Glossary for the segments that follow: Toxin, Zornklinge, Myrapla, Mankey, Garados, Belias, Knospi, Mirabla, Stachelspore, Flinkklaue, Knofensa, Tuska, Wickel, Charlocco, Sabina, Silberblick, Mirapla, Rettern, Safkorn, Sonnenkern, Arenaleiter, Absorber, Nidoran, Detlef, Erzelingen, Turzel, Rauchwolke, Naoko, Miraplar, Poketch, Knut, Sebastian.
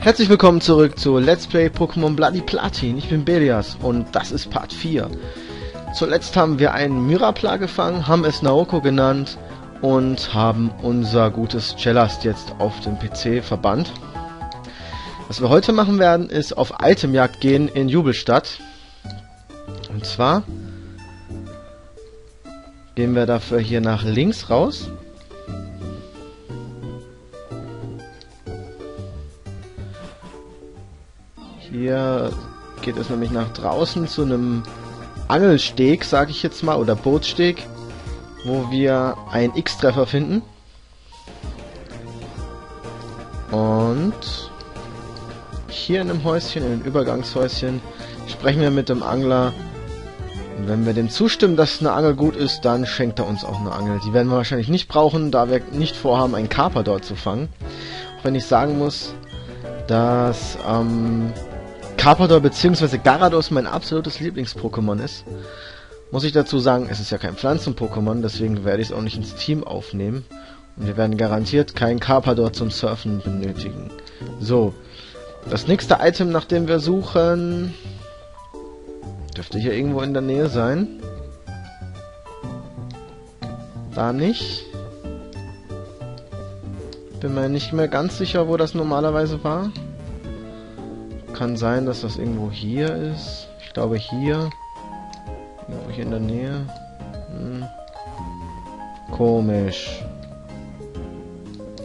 Herzlich willkommen zurück zu Let's Play Pokémon Bloody Platin. Ich bin Belias und das ist Part 4. Zuletzt haben wir einen Mirapla gefangen, haben es Naoko genannt und haben unser gutes Cellast jetzt auf dem PC verbannt. Was wir heute machen werden, ist auf Itemjagd gehen in Jubelstadt. Und zwar gehen wir dafür hier nach links raus. Hier geht es nämlich nach draußen zu einem Angelsteg, sage ich jetzt mal, oder Bootssteg, wo wir einen X-Treffer finden. Und hier in einem Häuschen, in einem Übergangshäuschen, sprechen wir mit dem Angler. Und wenn wir dem zustimmen, dass eine Angel gut ist, dann schenkt er uns auch eine Angel. Die werden wir wahrscheinlich nicht brauchen, da wir nicht vorhaben, einen Karpador zu fangen. Auch wenn ich sagen muss, dass Karpador bzw. Garados mein absolutes Lieblings-Pokémon ist. Muss ich dazu sagen, es ist ja kein Pflanzen-Pokémon, deswegen werde ich es auch nicht ins Team aufnehmen. Und wir werden garantiert keinen Karpador zum Surfen benötigen. So, das nächste Item, nach dem wir suchen, dürfte hier irgendwo in der Nähe sein. Da nicht. Bin mir nicht mehr ganz sicher, wo das normalerweise war. Kann sein, dass das irgendwo hier ist. Ich glaube hier. Irgendwo hier in der Nähe. Hm. Komisch.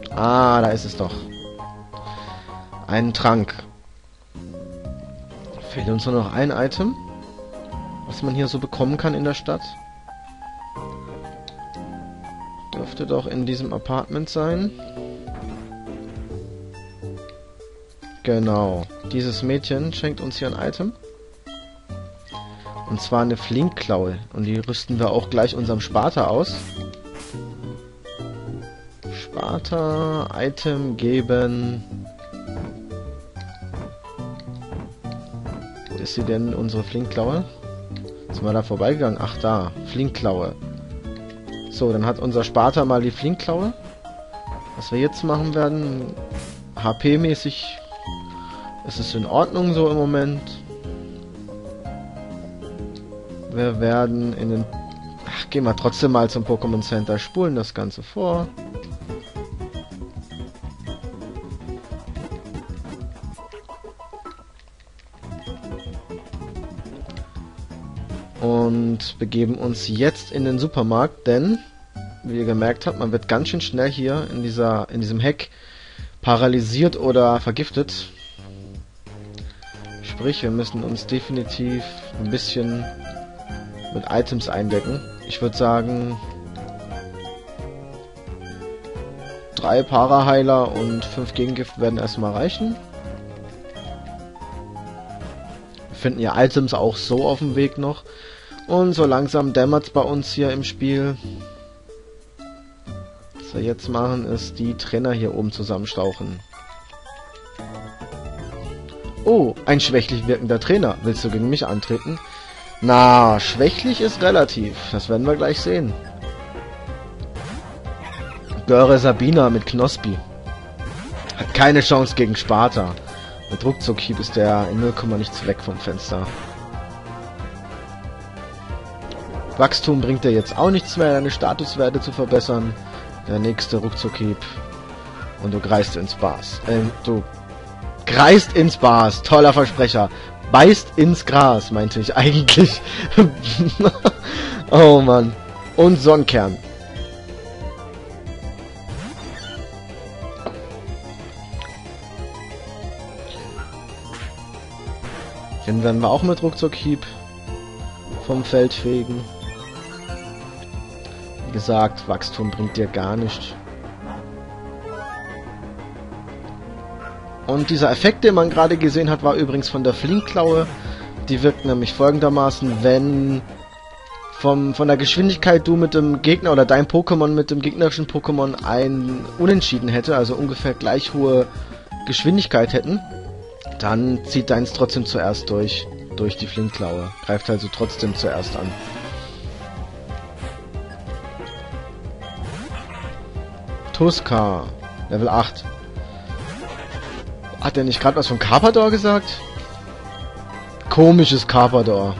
Ah, da ist es doch. Einen Trank. Fehlt uns nur noch ein Item, was man hier so bekommen kann in der Stadt. Dürfte doch in diesem Apartment sein. Genau, dieses Mädchen schenkt uns hier ein Item. Und zwar eine Flinkklaue. Und die rüsten wir auch gleich unserem Sparta aus. Sparta, Item geben. Wo ist sie denn, unsere Flinkklaue? Sind wir da vorbeigegangen? Ach da, Flinkklaue. So, dann hat unser Sparta mal die Flinkklaue. Was wir jetzt machen werden, HP-mäßig... Es ist in Ordnung so im Moment. Wir werden in den... Ach, gehen wir trotzdem mal zum Pokémon Center, spulen das Ganze vor. Und begeben uns jetzt in den Supermarkt, denn, wie ihr gemerkt habt, man wird ganz schön schnell hier in diesem Heck paralysiert oder vergiftet. Sprich, wir müssen uns definitiv ein bisschen mit Items eindecken. Ich würde sagen, 3 Paraheiler und 5 Gegengift werden erstmal reichen. Wir finden ja Items auch so auf dem Weg noch. Und so langsam dämmert es bei uns hier im Spiel. Was wir jetzt machen, ist die Trainer hier oben zusammenstauchen. Oh, ein schwächlich wirkender Trainer. Willst du gegen mich antreten? Na, schwächlich ist relativ. Das werden wir gleich sehen. Göre Sabina mit Knospi. Hat keine Chance gegen Sparta. Mit Ruckzuckhieb ist der in 0, nichts weg vom Fenster. Wachstum bringt dir jetzt auch nichts mehr, deine Statuswerte zu verbessern. Der nächste Ruckzuckhieb. Und du greifst ins Bars. Greist ins Bars, toller Versprecher. Beißt ins Gras, meinte ich eigentlich. Oh Mann. Und Sonnenkern. Den werden wir auch mit Ruckzuckhieb vom Feld fegen. Wie gesagt, Wachstum bringt dir gar nichts. Und dieser Effekt, den man gerade gesehen hat, war übrigens von der Flinkklaue. Die wirkt nämlich folgendermaßen, wenn von der Geschwindigkeit du mit dem Gegner oder dein Pokémon mit dem gegnerischen Pokémon ein Unentschieden hätte, also ungefähr gleich hohe Geschwindigkeit hätten, dann zieht deins trotzdem zuerst durch die Flinkklaue. Greift also trotzdem zuerst an. Tuska, Level 8. Hat er nicht gerade was von Karpador gesagt? Komisches Karpador.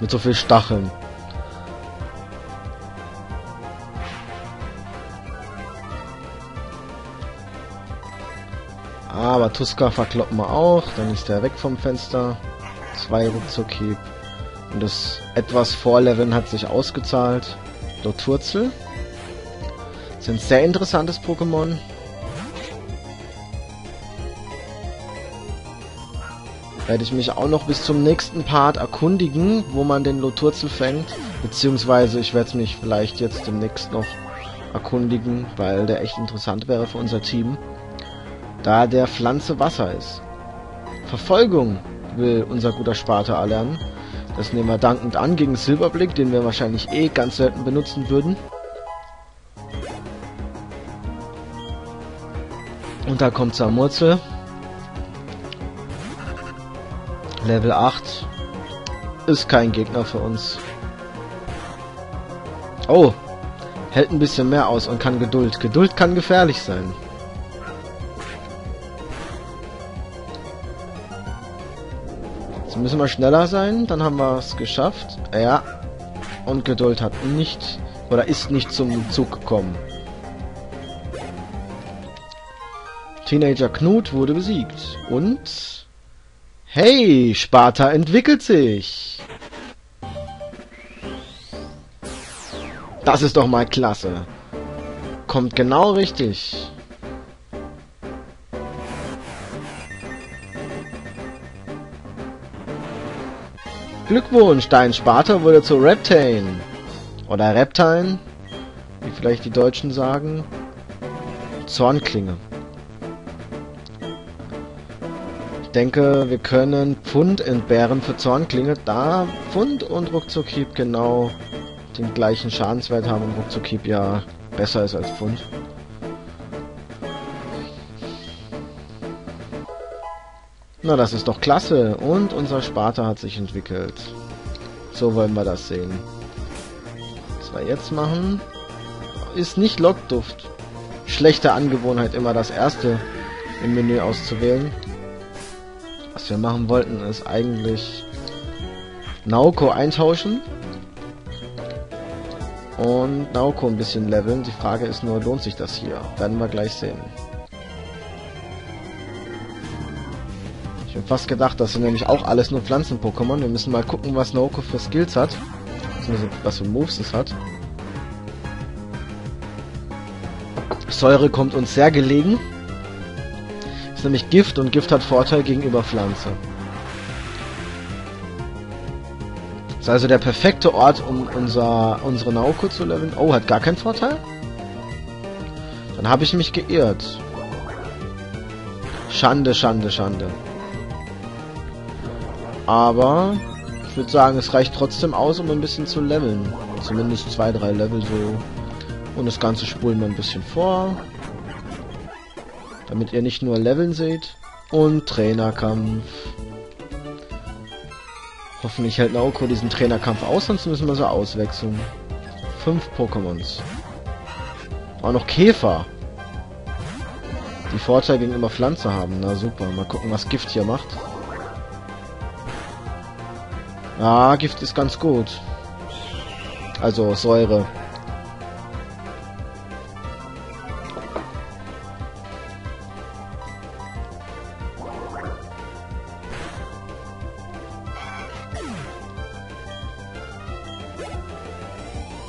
Mit so viel Stacheln. Aber Tuska verkloppen wir auch. Dann ist er weg vom Fenster. 2 Ruckzuckhieb. Und das etwas Vorleveln hat sich ausgezahlt. Turzel. Ist ein sehr interessantes Pokémon. Werde ich mich auch noch bis zum nächsten Part erkundigen, wo man den Loturzel fängt. Beziehungsweise ich werde es mich vielleicht jetzt demnächst noch erkundigen, weil der echt interessant wäre für unser Team. Da der Pflanze Wasser ist. Verfolgung will unser guter Sparta erlernen. Das nehmen wir dankend an gegen Silberblick, den wir wahrscheinlich eh ganz selten benutzen würden. Und da kommt Samurzel. Level 8. Ist kein Gegner für uns. Oh. Hält ein bisschen mehr aus und kann Geduld. Geduld kann gefährlich sein. Jetzt müssen wir schneller sein. Dann haben wir es geschafft. Ja. Und Geduld hat nicht... oder ist nicht zum Zug gekommen. Teenager Knut wurde besiegt. Und... hey, Sparta entwickelt sich. Das ist doch mal klasse. Kommt genau richtig. Glückwunsch, dein Sparta wurde zu Reptalen. Oder Reptalen, wie vielleicht die Deutschen sagen. Zornklinge. Ich denke, wir können Pfund entbehren für Zornklinge, da Pfund und Ruckzuckhieb genau den gleichen Schadenswert haben und Ruckzuckhieb ja besser ist als Pfund. Na, das ist doch klasse. Und unser Sparta hat sich entwickelt. So wollen wir das sehen. Was wir jetzt machen, ist nicht Lockduft. Schlechte Angewohnheit, immer das erste im Menü auszuwählen. Was wir machen wollten, ist eigentlich Naoko eintauschen und Naoko ein bisschen leveln. Die Frage ist nur, lohnt sich das hier? Werden wir gleich sehen. Ich habe fast gedacht, das sind nämlich auch alles nur Pflanzen-Pokémon. Wir müssen mal gucken, was Naoko für Skills hat, was für Moves es hat. Säure kommt uns sehr gelegen. Ist nämlich Gift und Gift hat Vorteil gegenüber Pflanze. Ist also der perfekte Ort, um unsere Naoko zu leveln. Oh, hat gar keinen Vorteil? Dann habe ich mich geirrt. Schande, Schande, Schande. Aber ich würde sagen, es reicht trotzdem aus, um ein bisschen zu leveln. Zumindest 2, 3 Level so. Und das Ganze spulen wir ein bisschen vor. Damit ihr nicht nur Leveln seht. Und Trainerkampf. Hoffentlich hält Naoko diesen Trainerkampf aus, sonst müssen wir so auswechseln. 5 Pokémons. Auch noch Käfer. Die Vorteile gegenüber Pflanze haben. Na super, mal gucken, was Gift hier macht. Ah, Gift ist ganz gut. Also Säure.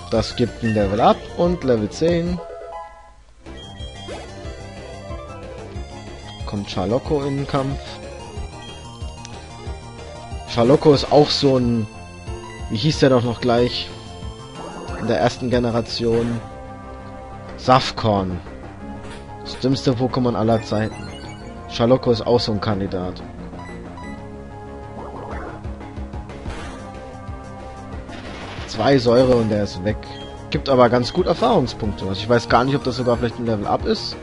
Das gibt ein Level Up und Level 10. Kommt Charlocco in den Kampf. Charlocco ist auch so ein... wie hieß der doch noch gleich? In der ersten Generation. Safkorn. Das dümmste Pokémon aller Zeiten. Charlocco ist auch so ein Kandidat. Zwei Säure und der ist weg. Gibt aber ganz gut Erfahrungspunkte. Also ich weiß gar nicht, ob das sogar vielleicht ein Level Up ist.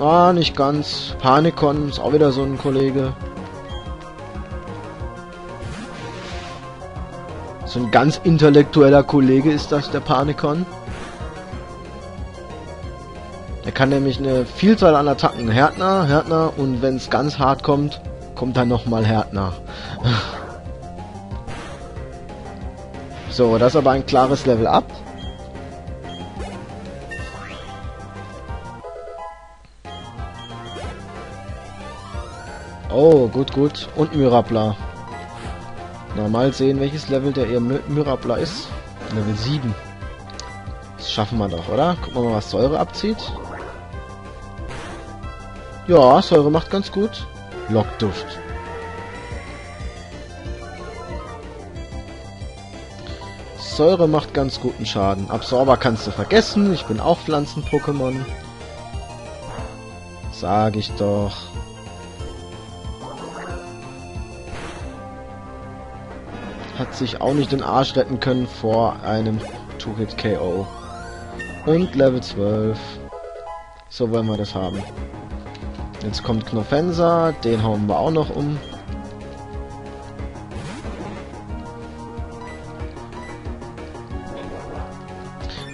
Ah, nicht ganz. Panikon ist auch wieder so ein Kollege. So ein ganz intellektueller Kollege ist das, der Panikon. Der kann nämlich eine Vielzahl an Attacken. Härtner und wenn es ganz hart kommt, kommt dann nochmal Härtner. So, das ist aber ein klares Level Up. Oh, gut. Und Myrapla. Na, mal sehen, welches Level der ihr Mirabla ist. Level 7. Das schaffen wir doch, oder? Gucken wir mal, was Säure abzieht. Ja, Säure macht ganz gut. Lockduft. Säure macht ganz guten Schaden. Absorber kannst du vergessen. Ich bin auch Pflanzen-Pokémon. Sag ich doch. Hat sich auch nicht den Arsch retten können vor einem Two-Hit-KO. Und Level 12. So wollen wir das haben. Jetzt kommt Knofensa, den hauen wir auch noch um.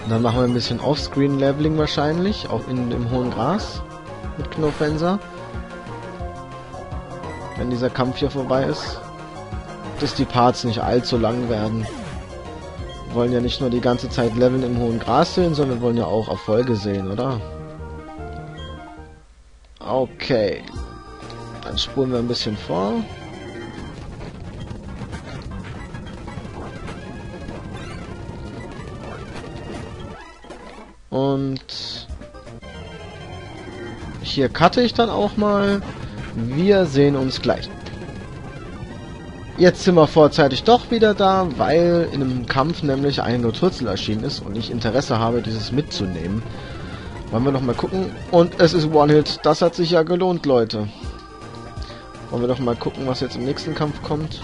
Und dann machen wir ein bisschen Off-Screen-Leveling wahrscheinlich, auch im hohen Gras mit Knofensa. Wenn dieser Kampf hier vorbei ist. Dass die Parts nicht allzu lang werden. Wir wollen ja nicht nur die ganze Zeit Leveln im hohen Gras sehen, sondern wir wollen ja auch Erfolge sehen, oder? Okay. Dann spulen wir ein bisschen vor. Und hier cutte ich dann auch mal. Wir sehen uns gleich. Jetzt sind wir vorzeitig doch wieder da, weil in einem Kampf nämlich ein Turzel erschienen ist und ich Interesse habe, dieses mitzunehmen. Wollen wir doch mal gucken. Und es ist One-Hit. Das hat sich ja gelohnt, Leute. Wollen wir doch mal gucken, was jetzt im nächsten Kampf kommt.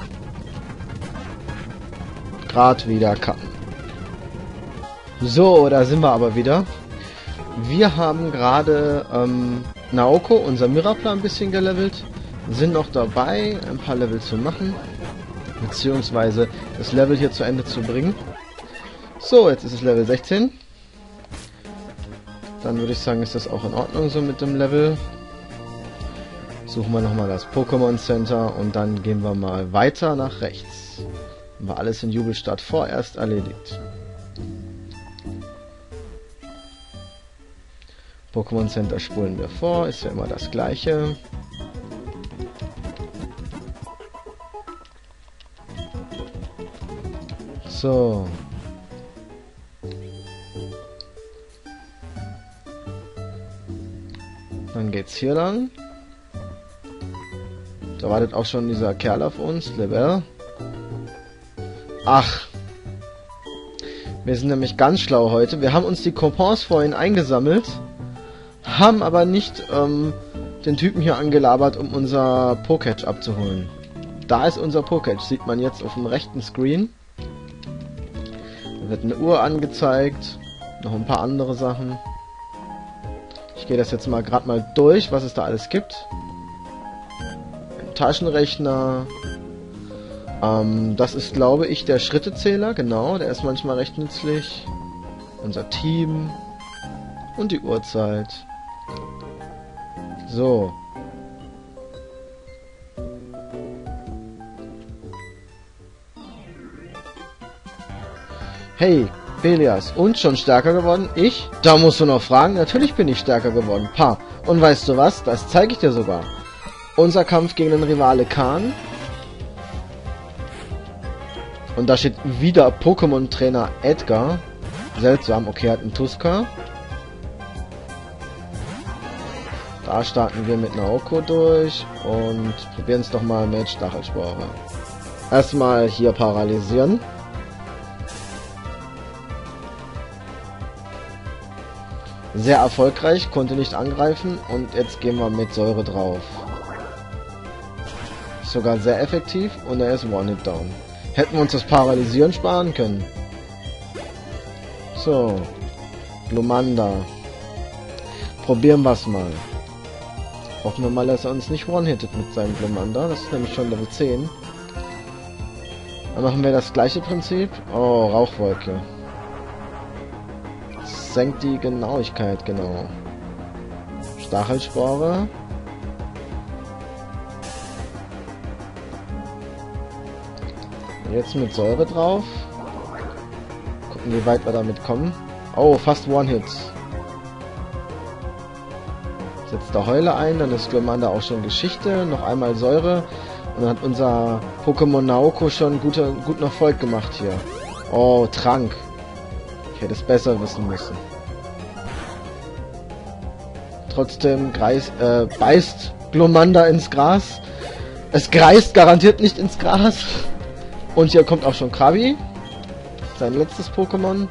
Grad wieder cutten. So, da sind wir aber wieder. Wir haben gerade Naoko, unser Miraplar, ein bisschen gelevelt. Sind noch dabei, ein paar Level zu machen. Beziehungsweise das Level hier zu Ende zu bringen. So, jetzt ist es Level 16. Dann würde ich sagen, ist das auch in Ordnung so mit dem Level. Suchen wir nochmal das Pokémon Center und dann gehen wir mal weiter nach rechts. Haben wir alles in Jubelstadt vorerst erledigt. Pokémon Center spulen wir vor, ist ja immer das gleiche. So. Dann geht's hier lang. Da wartet auch schon dieser Kerl auf uns, Level. Ach. Wir sind nämlich ganz schlau heute. Wir haben uns die Coupons vorhin eingesammelt, haben aber nicht den Typen hier angelabert, um unser Poketch abzuholen. Da ist unser Poketch, sieht man jetzt auf dem rechten Screen. Wird eine Uhr angezeigt, noch ein paar andere Sachen. Ich gehe das jetzt mal gerade mal durch, was es da alles gibt. Ein Taschenrechner. Das ist, glaube ich, der Schrittezähler, genau, der ist manchmal recht nützlich. Unser Team und die Uhrzeit. So. Hey, Belias, und schon stärker geworden? Ich? Da musst du noch fragen, natürlich bin ich stärker geworden. Pa, und weißt du was? Das zeige ich dir sogar. Unser Kampf gegen den Rivale Kahn. Und da steht wieder Pokémon-Trainer Edgar. Seltsam, okay, er hat einen Tuska. Da starten wir mit Naoko durch und probieren es doch mal mit Stachelspore. Erstmal hier paralysieren. Sehr erfolgreich, konnte nicht angreifen und jetzt gehen wir mit Säure drauf. Ist sogar sehr effektiv und er ist One-Hit-Down. Hätten wir uns das Paralysieren sparen können. So. Glumanda. Probieren wir es mal. Hoffen wir mal, dass er uns nicht One-Hittet mit seinem Glumanda. Das ist nämlich schon Level 10. Dann machen wir das gleiche Prinzip. Oh, Rauchwolke. Senkt die Genauigkeit, genau. Stachelspore. Jetzt mit Säure drauf. Gucken, wie weit wir damit kommen. Oh, fast One-Hit. Setzt der Heule ein, dann ist Glumanda auch schon Geschichte. Noch einmal Säure. Und dann hat unser Pokémon Naoko schon gut noch Volk gemacht hier. Oh, Trank. Ich hätte es besser wissen müssen. Trotzdem beißt Glumanda ins Gras. Es greist garantiert nicht ins Gras. Und hier kommt auch schon Krabi. Sein letztes Pokémon.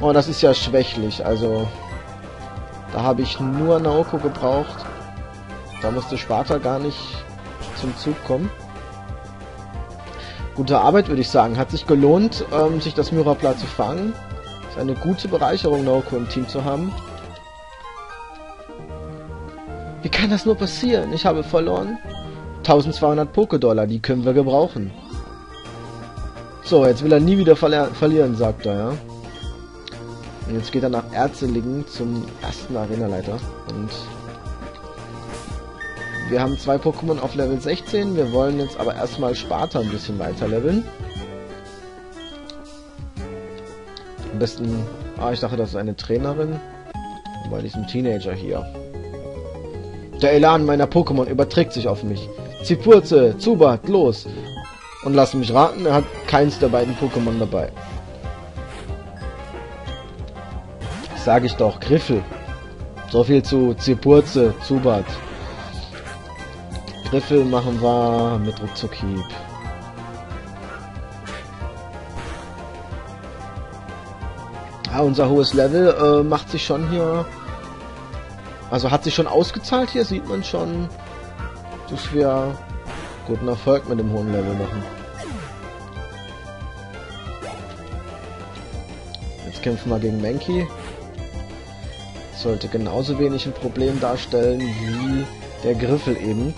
Oh, das ist ja schwächlich. Also, da habe ich nur Naoko gebraucht. Da musste Sparta gar nicht zum Zug kommen. Gute Arbeit, würde ich sagen. Hat sich gelohnt, sich das Myrapla zu fangen. Ist eine gute Bereicherung, Naoko im Team zu haben. Wie kann das nur passieren? Ich habe verloren. 1200 Poké-Dollar, die können wir gebrauchen. So, jetzt will er nie wieder verlieren, sagt er, ja. Und jetzt geht er nach Erzelingen zum ersten Arenaleiter. Und wir haben zwei Pokémon auf Level 16. Wir wollen jetzt aber erstmal Sparta ein bisschen weiter leveln. Am besten... Ah, ich dachte, das ist eine Trainerin. Bei diesem Teenager hier. Der Elan meiner Pokémon überträgt sich auf mich. Zipurze, Zubat, los! Und lass mich raten, er hat keins der beiden Pokémon dabei. Sag ich doch, Griffel. So viel zu Zipurze, Zubat. Griffel machen wir mit Ruckzuckhieb. Ah, unser hohes Level macht sich schon hier... Also hat sich schon ausgezahlt hier, sieht man schon, dass wir guten Erfolg mit dem hohen Level machen. Jetzt kämpfen wir gegen Mankey. Sollte genauso wenig ein Problem darstellen wie der Griffel eben.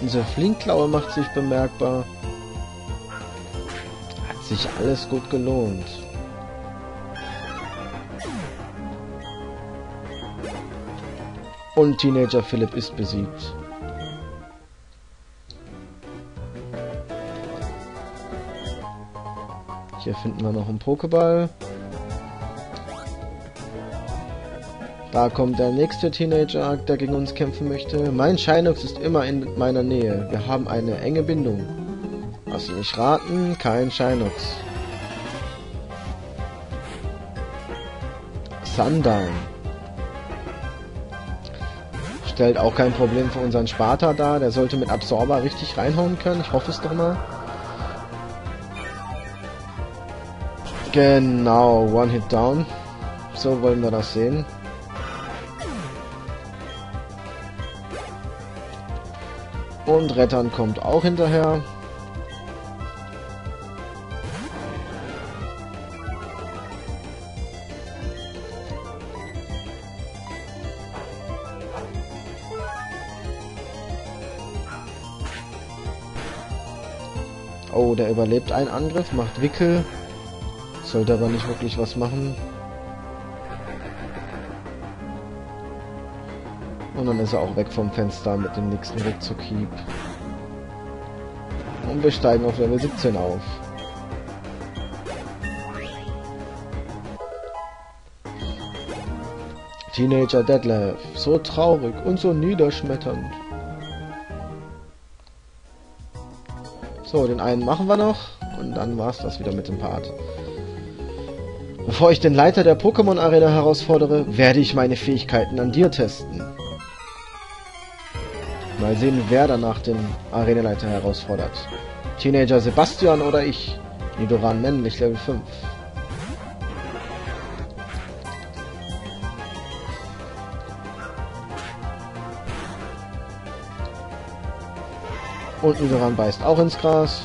Diese Flinkklaue macht sich bemerkbar. Hat sich alles gut gelohnt. Und Teenager Philipp ist besiegt. Hier finden wir noch einen Pokéball. Da kommt der nächste Teenager, der gegen uns kämpfen möchte. Mein Shinox ist immer in meiner Nähe. Wir haben eine enge Bindung. Lass mich raten, kein Shinox. Sundown. Stellt auch kein Problem für unseren Sparta dar. Der sollte mit Absorber richtig reinhauen können. Ich hoffe es doch mal. Genau, One-Hit-Down. So wollen wir das sehen. Und Rettern kommt auch hinterher. Oh, der überlebt einen Angriff, macht Wickel. Sollte aber nicht wirklich was machen. Und dann ist er auch weg vom Fenster mit dem nächsten Ruckzuckhieb. Und wir steigen auf Level 17 auf. Teenager Detlef. So traurig und so niederschmetternd. So, den einen machen wir noch und dann war's das wieder mit dem Part. Bevor ich den Leiter der Pokémon Arena herausfordere, werde ich meine Fähigkeiten an dir testen. Mal sehen, wer danach den Arenaleiter herausfordert. Teenager Sebastian oder ich. Nidoran männlich, Level 5. Und Nidoran beißt auch ins Gras.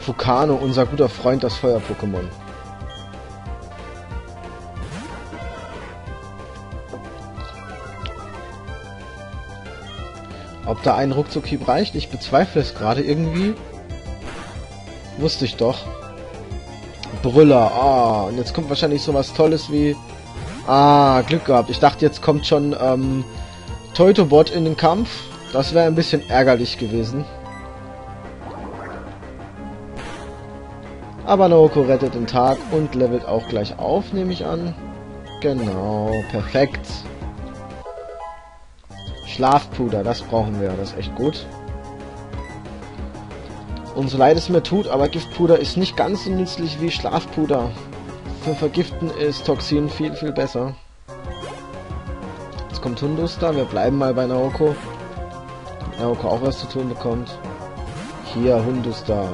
Fukano, unser guter Freund, das Feuer-Pokémon. Ob da ein Ruckzuckhieb reicht? Ich bezweifle es gerade irgendwie. Wusste ich doch. Brüller. Ah, und jetzt kommt wahrscheinlich sowas Tolles wie Ah, Glück gehabt. Ich dachte, jetzt kommt schon Teutobot in den Kampf. Das wäre ein bisschen ärgerlich gewesen. Aber Naoko rettet den Tag und levelt auch gleich auf, nehme ich an. Genau, perfekt. Schlafpuder, das brauchen wir, das ist echt gut. Und so leid es mir tut, aber Giftpuder ist nicht ganz so nützlich wie Schlafpuder. Für Vergiften ist Toxin viel, viel besser. Jetzt kommt Hunduster, wir bleiben mal bei Naoko. Naoko auch was zu tun bekommt. Hier, Hunduster.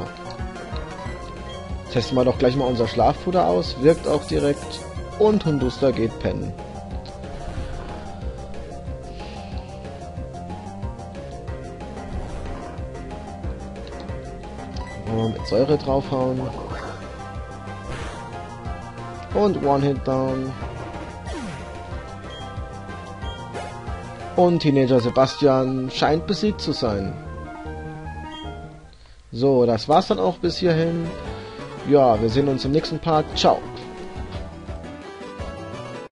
Testen wir doch gleich mal unser Schlafpuder aus. Wirkt auch direkt. Und Hunduster geht pennen. Mit Säure draufhauen. Und One-Hit-Down. Und Teenager Sebastian scheint besiegt zu sein. So, das war's dann auch bis hierhin. Ja, wir sehen uns im nächsten Part. Ciao.